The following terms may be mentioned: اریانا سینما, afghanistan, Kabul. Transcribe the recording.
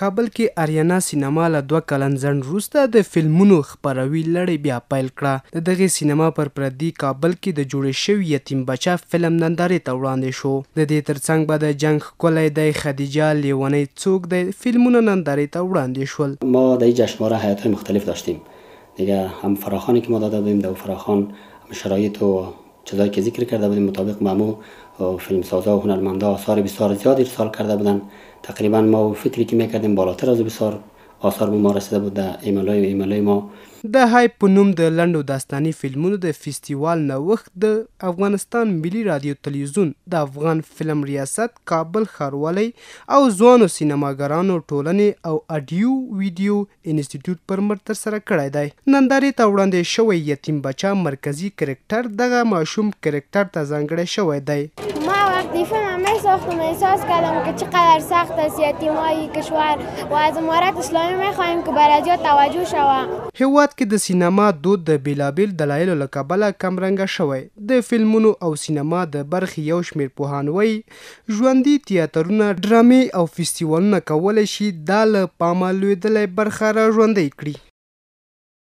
کابل کې اریانا سینما له 2 کلن ځنډ وروسته د فلمونو خپروي لړۍ بیا پیل کړه. د دغې سینما پر پردي کابل کې د جوړې شوي یتیم بچا فلم نندارې ته وړاندې شو. د دې ترڅنګ به د جنگ ښکلی دی، خدیجه، لیونی څوک دی فلمونه نندارې ته وړاندې شول. ما د جشنواره حیاتهای مختلف داشتیم دیگه، هم فراخانی که ما داده بودیم در فراخان شرایط و چیزایی که ذکر کرده بودیم مطابق با مو فیلمسازا و هنرمندا آثار بسیار زیاد ارسال کرده بودند. تقریبا ما و فکری که میکردیم بالاتر از بسیار آثار به ما رسیده بود. در ایمالای ما د هایپ په نوم د لنډو داستاني فلمونو د فستیوال نوښت د افغانستان ملي رادیو تلویزیون، د افغان فلم ریاست، کابل ښاروالۍ او ځوانو سینماګرانو ټولنې او اډیو ویډیو انسټیټیوټ پر مټ ترسره کړی دی. نندارې ته وړاندې شوی یتیم بچه مرکزي کرکټر دغه ماشوم کرکټر ته ځانګړی شوی دی. ما وقتی فلم میساختم احساس کردم که چقدر سخت است یتیمای کشور و از امارت اسلامی میخواهیم که برادیا توجه شوه. کې د سینما دود د بیلابیل دلایلو له کبله کمرنګه شوی. د فلمونو او سینما د برخې یو شمېر پوهان وایي ژوندي تیاترونه، ډرامې او فستیوالونه کولی شي دا له پامه لوېدلی برخه را ژوندۍ کړي.